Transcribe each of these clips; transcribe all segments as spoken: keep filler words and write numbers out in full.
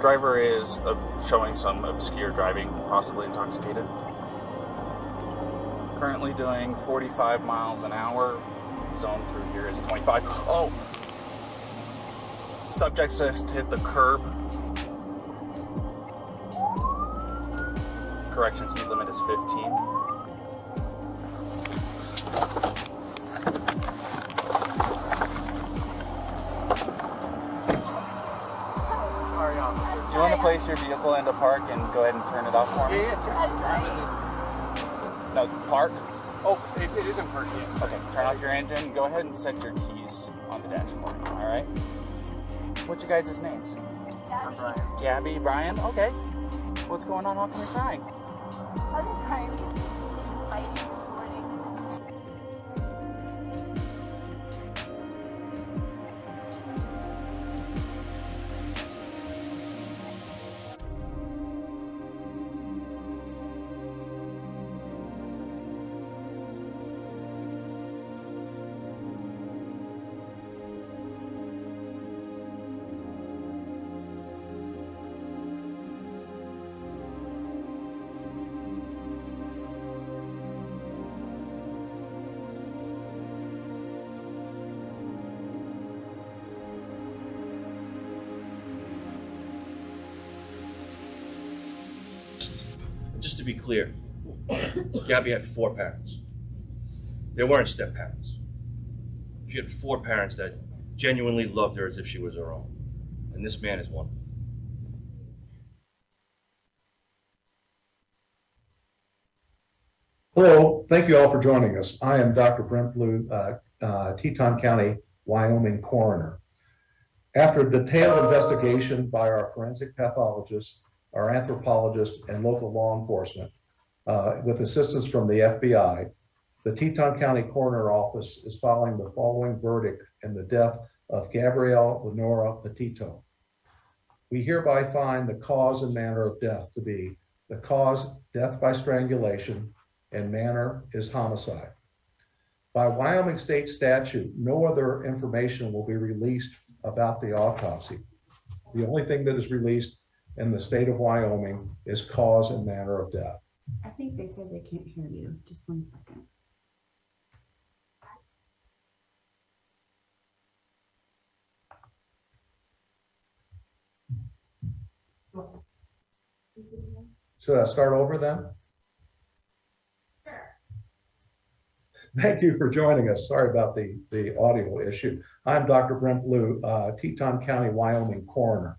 driver is uh, showing some obscure driving, possibly intoxicated. Currently doing forty-five miles an hour. Zone through here is twenty-five. Oh! Subject just hit the curb. Correction, speed limit is fifteen. You want to place your vehicle into park and go ahead and turn it off for me? Yeah, yeah, sure. No, park? Oh, it, it isn't park yet. Okay, turn off your engine. Go ahead and set your keys on the dash for me, all right? What's your guys' names? Gabby. Brian. Gabby, Brian? Okay. What's going on? How come you're crying? I'm just crying. We've been fighting this morning. Just to be clear, Gabby had four parents. They weren't step-parents. She had four parents that genuinely loved her as if she was her own. And this man is one. Hello, thank you all for joining us. I am Doctor Brent Blue, uh, uh, Teton County, Wyoming coroner. After a detailed investigation by our forensic pathologist, our anthropologists, and local law enforcement, uh, with assistance from the F B I, the Teton County Coroner Office is filing the following verdict in the death of Gabrielle Lenora Petito. We hereby find the cause and manner of death to be the cause, death by strangulation, and manner is homicide. By Wyoming state statute, no other information will be released about the autopsy. The only thing that is released in the state of Wyoming is cause and manner of death. I think they said they can't hear you. Just one second. Should I start over then? Sure. Thank you for joining us. Sorry about the, the audio issue. I'm Doctor Brent Blue, uh, Teton County, Wyoming coroner.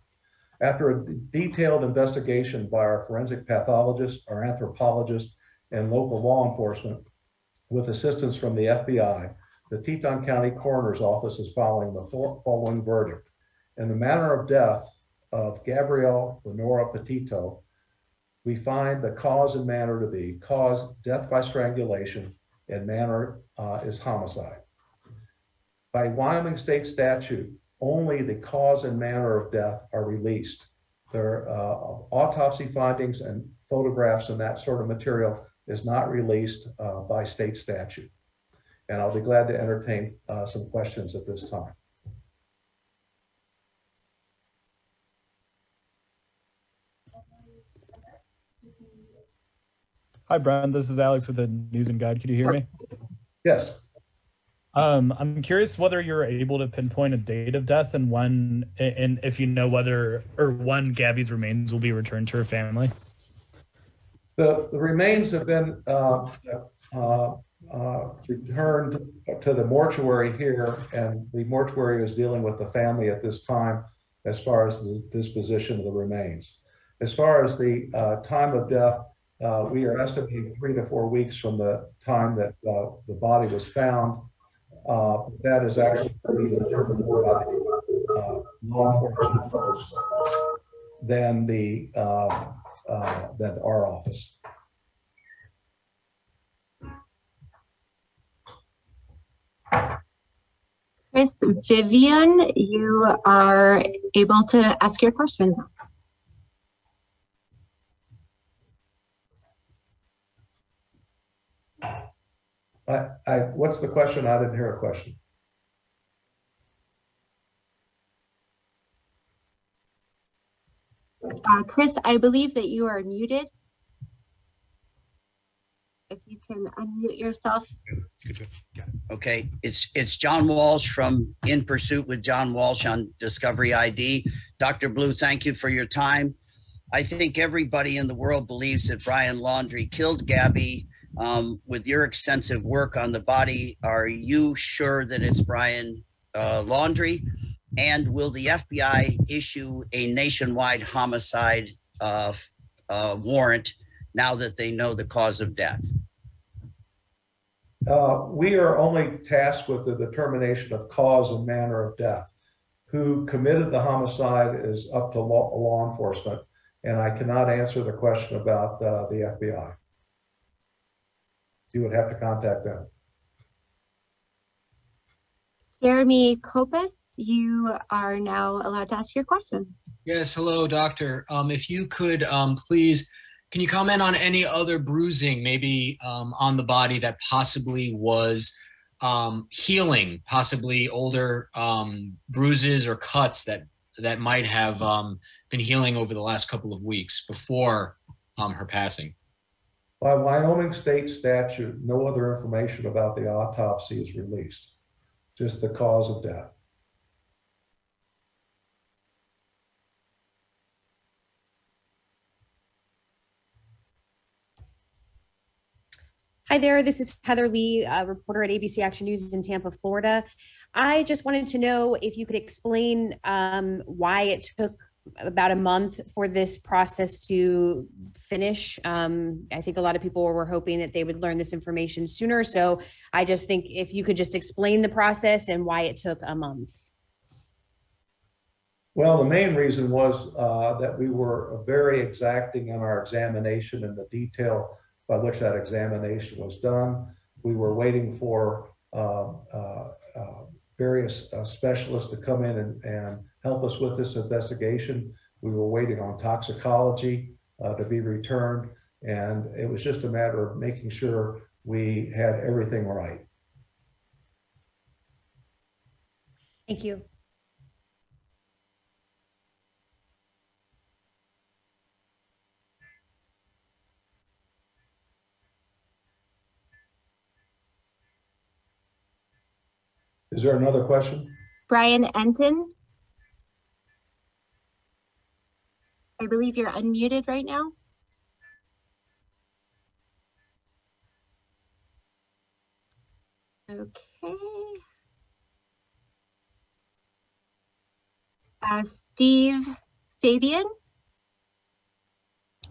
After a detailed investigation by our forensic pathologist, our anthropologist, and local law enforcement, with assistance from the F B I, the Teton County Coroner's Office is filing the following verdict. In the manner of death of Gabrielle Lenora Petito, we find the cause and manner to be cause, death by strangulation, and manner uh, is homicide. By Wyoming state statute, only the cause and manner of death are released. Their uh, autopsy findings and photographs and that sort of material is not released uh, by state statute. And I'll be glad to entertain uh, some questions at this time. Hi, Brian, this is Alex with the News and Guide. Could you hear me? Yes. Um, I'm curious whether you're able to pinpoint a date of death and when, and if you know whether or when Gabby's remains will be returned to her family. The, the remains have been uh, uh, uh, returned to the mortuary here, and the mortuary is dealing with the family at this time as far as the disposition of the remains. As far as the uh, time of death, uh, we are estimating three to four weeks from the time that uh, the body was found. Uh, that is actually determined more by uh, law enforcement folks than the uh, uh, than our office. Miz Vivian, you are able to ask your question. I, I, what's the question? I didn't hear a question. Uh, Chris, I believe that you are muted. If you can unmute yourself. Okay, it's it's John Walsh from In Pursuit with John Walsh on Discovery I D. Doctor Blue, thank you for your time. I think everybody in the world believes that Brian Laundrie killed Gabby. Um, with your extensive work on the body, are you sure that it's Brian uh, Laundrie? And will the F B I issue a nationwide homicide uh, uh, warrant now that they know the cause of death? Uh, we are only tasked with the determination of cause and manner of death. Who committed the homicide is up to law, law enforcement, and I cannot answer the question about uh, the F B I. You would have to contact them. Jeremy Copas, you are now allowed to ask your question. Yes, hello, doctor. Um, if you could um, please, can you comment on any other bruising, maybe um, on the body that possibly was um, healing, possibly older um, bruises or cuts that that might have um, been healing over the last couple of weeks before um, her passing? By Wyoming state statute, no other information about the autopsy is released, just the cause of death. Hi there, this is Heather Lee, a reporter at A B C Action News in Tampa, Florida. I just wanted to know if you could explain um, why it took about a month for this process to finish. Um, I think a lot of people were hoping that they would learn this information sooner. So I just think if you could just explain the process and why it took a month. Well, the main reason was uh, that we were very exacting in our examination and the detail by which that examination was done. We were waiting for uh, uh, uh, various uh, specialists to come in and, and help us with this investigation. We were waiting on toxicology uh, to be returned, and it was just a matter of making sure we had everything right. Thank you. Is there another question? Brian Entin, I believe you're unmuted right now. Okay. Uh, Steve Fabian?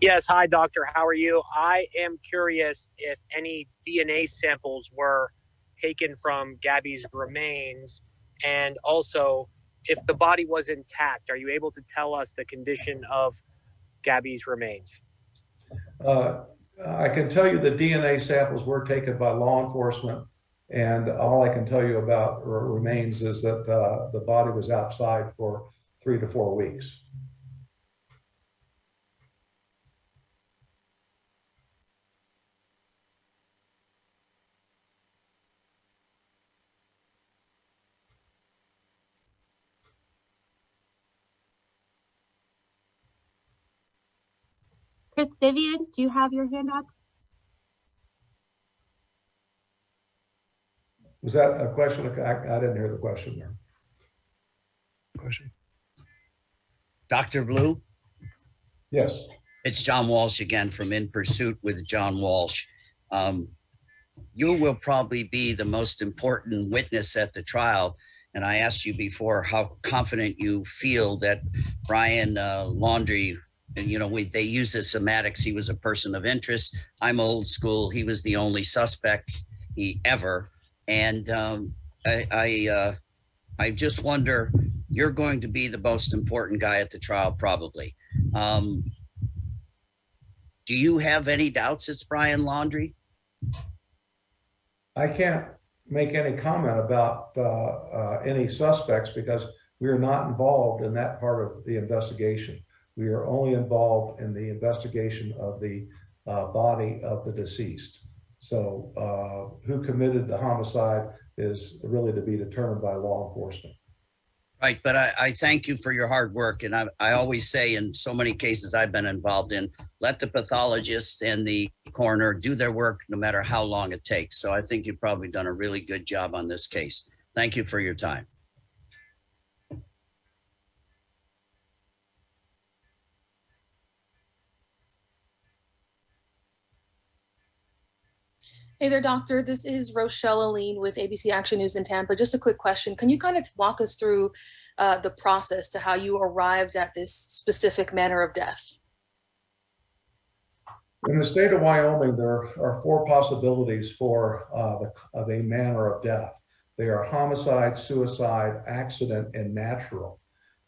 Yes, hi, doctor, how are you? I am curious if any D N A samples were taken from Gabby's remains, and also if the body was intact. Are you able to tell us the condition of Gabby's remains? Uh, I can tell you the D N A samples were taken by law enforcement, and all I can tell you about remains is that uh, the body was outside for three to four weeks. Chris Vivian, do you have your hand up? Was that a question? I, I didn't hear the question there. Question. Doctor Blue? Yes. It's John Walsh again from In Pursuit with John Walsh. Um, you will probably be the most important witness at the trial. And I asked you before how confident you feel that Brian uh, Laundrie, and you know, we, they used his somatics. He was a person of interest. I'm old school. He was the only suspect he ever. And um, I, I, uh, I just wonder, you're going to be the most important guy at the trial, probably. Um, do you have any doubts it's Brian Laundrie? I can't make any comment about uh, uh, any suspects because we are not involved in that part of the investigation. We are only involved in the investigation of the uh, body of the deceased. So uh, who committed the homicide is really to be determined by law enforcement. Right, but I, I thank you for your hard work. And I, I always say, in so many cases I've been involved in, let the pathologist and the coroner do their work no matter how long it takes. So I think you've probably done a really good job on this case. Thank you for your time. Hey there, doctor. This is Rochelle Aileen with A B C Action News in Tampa. Just a quick question. Can you kind of walk us through uh, the process to how you arrived at this specific manner of death? In the state of Wyoming, there are four possibilities for uh, the, uh, the manner of death. They are homicide, suicide, accident, and natural.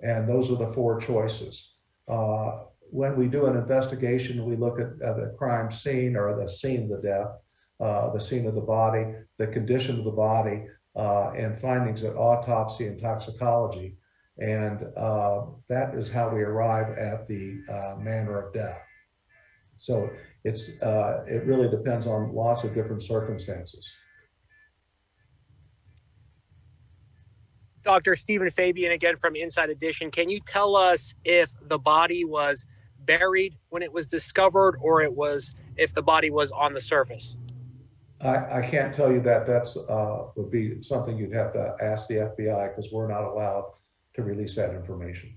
And those are the four choices. Uh, when we do an investigation, we look at uh, the crime scene or the scene of the death. Uh, the scene of the body, the condition of the body, uh, and findings at autopsy and toxicology. And uh, that is how we arrive at the uh, manner of death. So it's uh, it really depends on lots of different circumstances. Doctor Stephen Fabian again from Inside Edition. Can you tell us if the body was buried when it was discovered, or it was if the body was on the surface? I, I can't tell you that. That's uh, would be something you'd have to ask the F B I, because we're not allowed to release that information.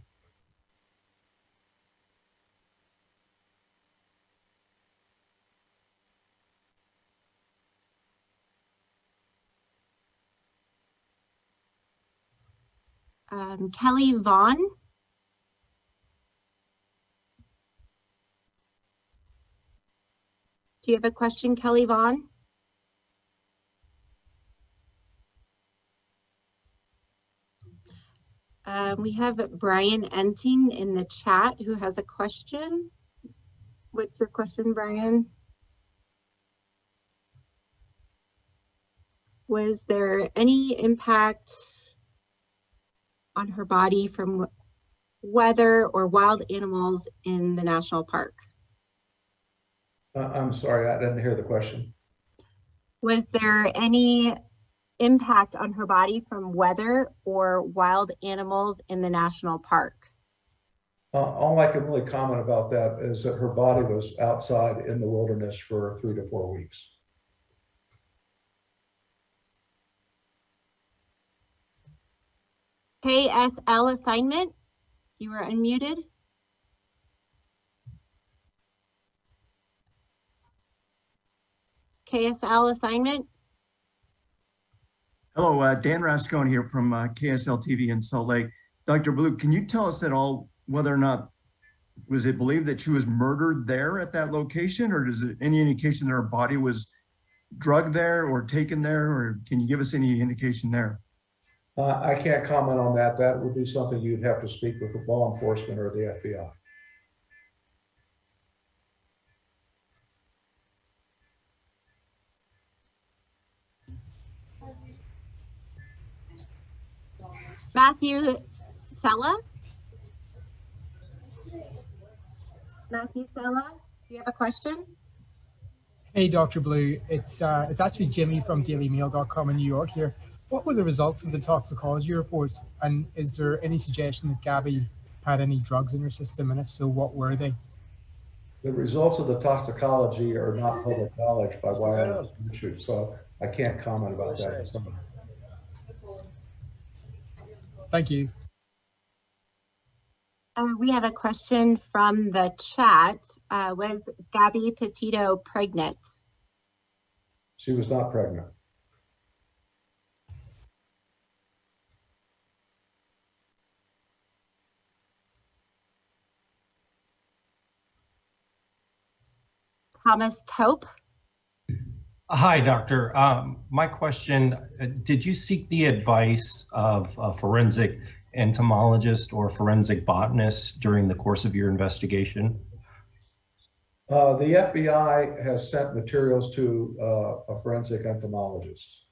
Um, Kelly Vaughn. Do you have a question, Kelly Vaughn? Um, we have Brian Entin in the chat who has a question. What's your question, Brian? Was there any impact on her body from weather or wild animals in the national park? Uh, I'm sorry, I didn't hear the question. Was there any impact on her body from weather or wild animals in the national park? Uh, all I can really comment about that is that her body was outside in the wilderness for three to four weeks. K S L assignment, you are unmuted. K S L assignment. Hello, uh, Dan Rascone here from uh, K S L T V in Salt Lake. Doctor Blue, can you tell us at all whether or not, was it believed that she was murdered there at that location, or is there any indication that her body was drugged there or taken there, or can you give us any indication there? Uh, I can't comment on that. That would be something you'd have to speak with the law enforcement or the F B I. Matthew Sella? Matthew Sella, do you have a question? Hey, Doctor Blue, it's uh, it's actually Jimmy from daily mail dot com in New York here. What were the results of the toxicology report? And is there any suggestion that Gabby had any drugs in her system? And if so, what were they? The results of the toxicology are not public knowledge by Wyoming issue, so I can't comment about that. Thank you. Uh, we have a question from the chat. Uh, was Gabby Petito pregnant? She was not pregnant. Thomas Tope. Hi, doctor. Um, my question, did you seek the advice of a forensic entomologist or forensic botanist during the course of your investigation? Uh, the F B I has sent materials to uh, a forensic entomologist.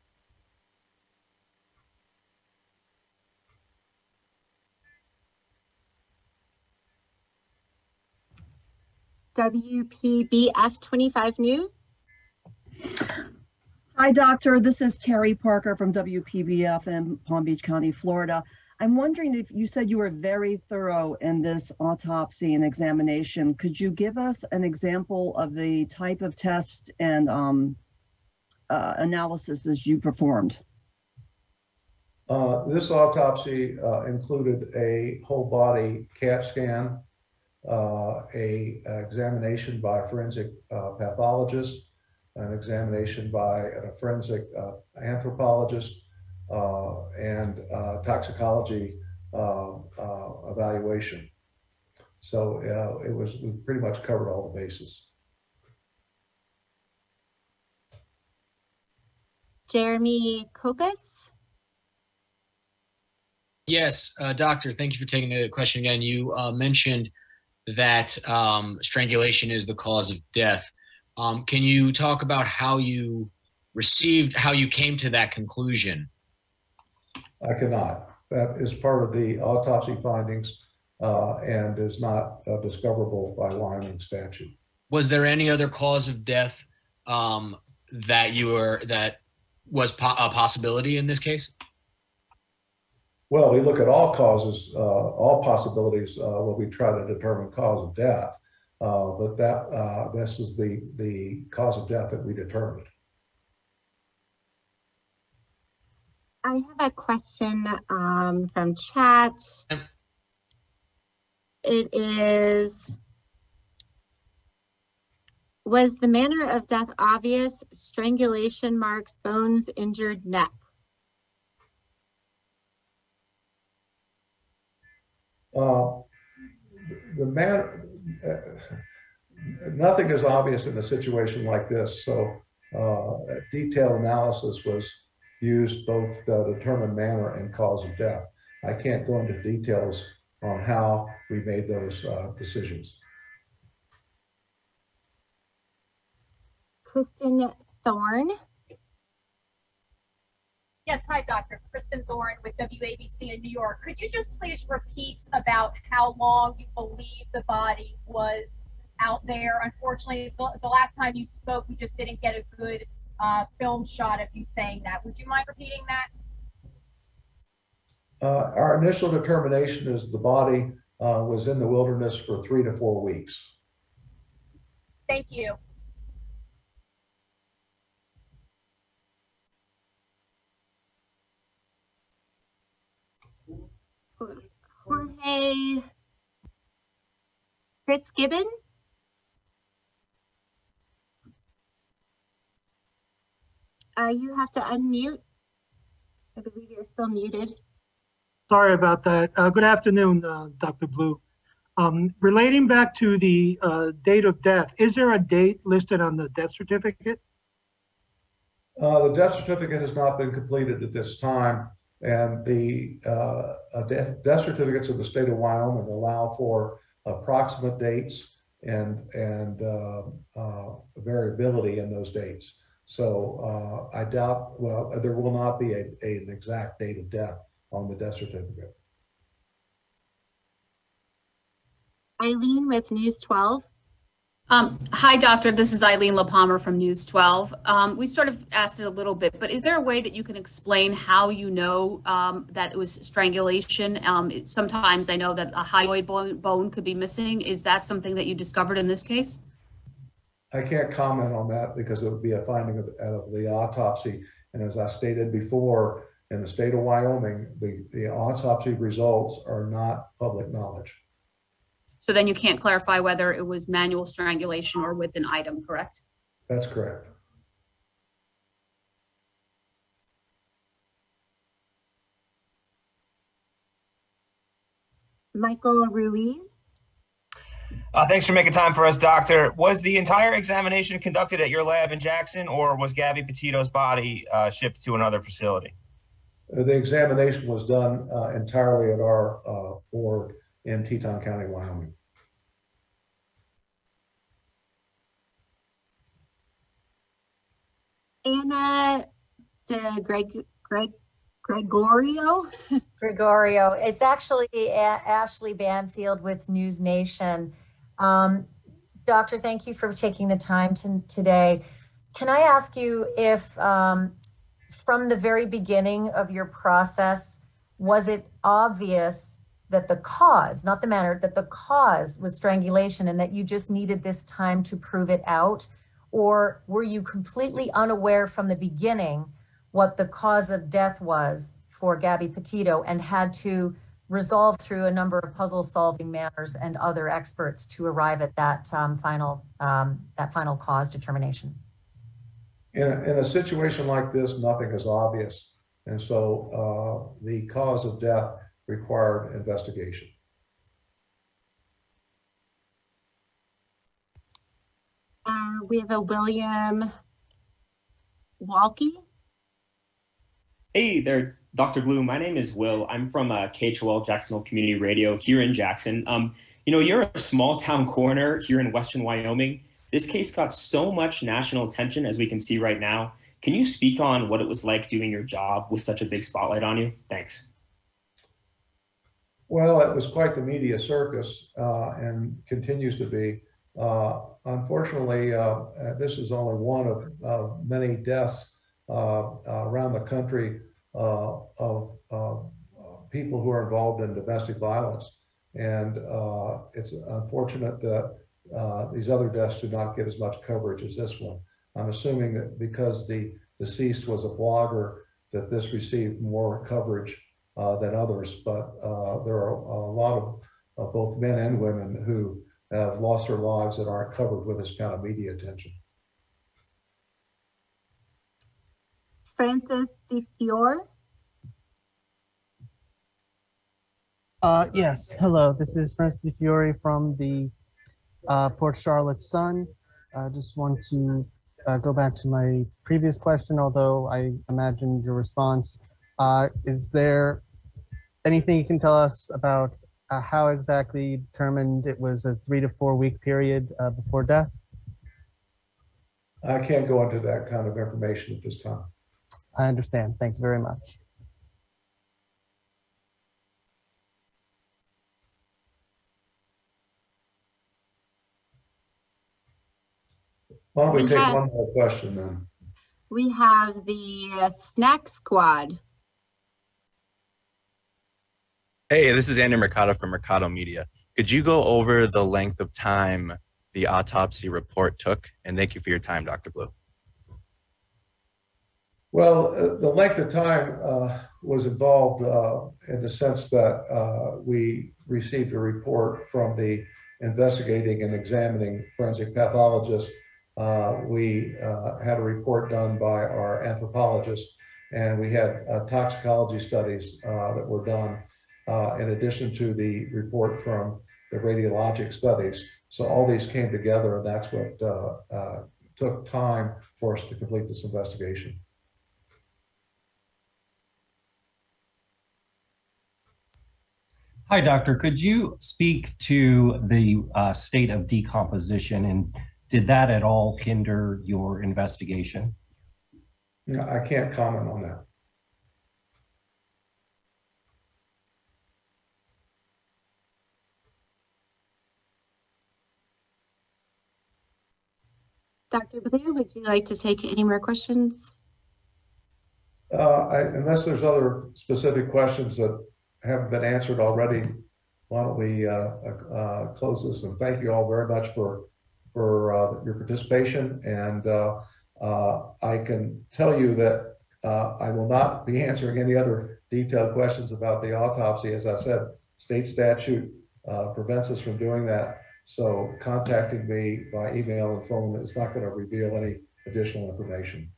W P B F twenty-five News. Hi, doctor. This is Terry Parker from W P B F in Palm Beach County, Florida. I'm wondering if you said you were very thorough in this autopsy and examination. Could you give us an example of the type of test and um, uh, analysis as you performed? Uh, this autopsy uh, included a whole body CAT scan, uh, a, a examination by a forensic uh, pathologist, an examination by a forensic uh, anthropologist, Uh, and uh, toxicology uh, uh, evaluation. So uh, it was, we pretty much covered all the bases. Jeremy Copas? Yes, uh, doctor, thank you for taking the question again. You uh, mentioned that um, strangulation is the cause of death. Um, can you talk about how you received, how you came to that conclusion? I cannot. That is part of the autopsy findings uh, and is not uh, discoverable by Wyoming statute. Was there any other cause of death um, that you were that was po a possibility in this case? Well, we look at all causes, uh, all possibilities uh, when we try to determine cause of death. Uh, but that uh, this is the the cause of death that we determined. I have a question um, from chat. It is, was the manner of death obvious? Strangulation marks, bones, injured neck. Uh, the manner, uh, nothing is obvious in a situation like this. So uh, detailed analysis was used both the determined manner and cause of death. I can't go into details on how we made those uh, decisions. Kristen Thorne. Yes, hi, Doctor Kristen Thorne with W A B C in New York. Could you just please repeat about how long you believe the body was out there? Unfortunately, the, the last time you spoke, we just didn't get a good Uh, film shot of you saying that. Would you mind repeating that? Uh, our initial determination is the body uh, was in the wilderness for three to four weeks. Thank you. Jorge Fritz Gibbon? Uh, you have to unmute. I believe you're still muted. Sorry about that. Uh, good afternoon, uh, Doctor Blue. Um, relating back to the uh, date of death, is there a date listed on the death certificate? Uh, the death certificate has not been completed at this time, and the uh, death, death certificates of the state of Wyoming allow for approximate dates and, and uh, uh, variability in those dates. So uh, I doubt, well, there will not be a, a, an exact date of death on the death certificate. Aileen with News twelve. Um, hi, doctor. This is Aileen LaPalmer from News twelve. Um, we sort of asked it a little bit, but is there a way that you can explain how you know um, that it was strangulation? Um, it, sometimes I know that a hyoid bone, bone could be missing. Is that something that you discovered in this case? I can't comment on that because it would be a finding of the, of the autopsy. And as I stated before, in the state of Wyoming, the, the autopsy results are not public knowledge. So then you can't clarify whether it was manual strangulation or with an item, correct? That's correct. Michael Ruiz. Uh, thanks for making time for us, doctor. Was the entire examination conducted at your lab in Jackson, or was Gabby Petito's body uh, shipped to another facility? The examination was done uh, entirely at our uh, board in Teton County, Wyoming. Anna de Greg, Greg, Gregorio? Gregorio. It's actually a Ashley Banfield with News Nation. Um, doctor, thank you for taking the time to, today. Can I ask you if um, from the very beginning of your process, was it obvious that the cause, not the manner, that the cause was strangulation and that you just needed this time to prove it out? Or were you completely unaware from the beginning what the cause of death was for Gabby Petito and had to resolve through a number of puzzle solving manners and other experts to arrive at that um, final um, that final cause determination? In a, in a situation like this, nothing is obvious. And so uh, the cause of death required investigation. Uh, we have a William Walkie. Hey there, Doctor Blue. My name is Will. I'm from uh, K H O L, Jacksonville Community Radio here in Jackson. Um, you know, you're a small town coroner here in Western Wyoming. This case got so much national attention, as we can see right now. Can you speak on what it was like doing your job with such a big spotlight on you? Thanks. Well, it was quite the media circus uh, and continues to be. Uh, unfortunately, uh, this is only one of uh, many deaths uh, uh, around the country uh, of uh, people who are involved in domestic violence. And uh, it's unfortunate that uh, these other deaths do not get as much coverage as this one. I'm assuming that because the deceased was a blogger, that this received more coverage uh, than others. But uh, there are a lot of uh, both men and women who have lost their lives that aren't covered with this kind of media attention. Frances DiFiore. Uh, yes, hello. This is Frances DiFiore from the uh, Port Charlotte Sun. I uh, just want to uh, go back to my previous question, although I imagined your response. Uh, is there anything you can tell us about Uh, how exactly determined it was a three to four week period uh, before death? I can't go into that kind of information at this time. I understand. Thank you very much. Why don't we, we take have, one more question then? We have the uh, snack squad. Hey, this is Andrew Mercado from Mercado Media. Could you go over the length of time the autopsy report took? And thank you for your time, Doctor Blue. Well, uh, the length of time uh, was involved uh, in the sense that uh, we received a report from the investigating and examining forensic pathologist. Uh, we uh, had a report done by our anthropologist, and we had uh, toxicology studies uh, that were done. Uh, in addition to the report from the radiologic studies. So all these came together, and that's what uh, uh, took time for us to complete this investigation. Hi, Doctor. Could you speak to the uh, state of decomposition, and did that at all hinder your investigation? No, I can't comment on that. Doctor Blue, would you like to take any more questions? Uh, I, unless there's other specific questions that haven't been answered already, why don't we uh, uh, close this? And thank you all very much for for uh, your participation. And uh, uh, I can tell you that uh, I will not be answering any other detailed questions about the autopsy. As I said, state statute uh, prevents us from doing that. So contacting me by email and phone is not going to reveal any additional information.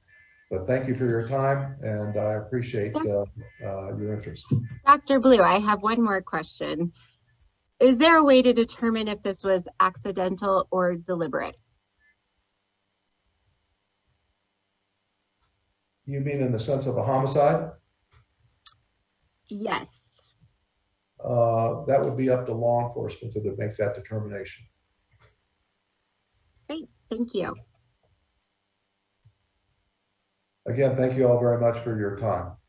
But thank you for your time, and I appreciate uh, uh, your interest. Doctor Blue, I have one more question. Is there a way to determine if this was accidental or deliberate? You mean in the sense of a homicide? Yes. Uh, that would be up to law enforcement to make that determination. Great, thank you. Again, thank you all very much for your time.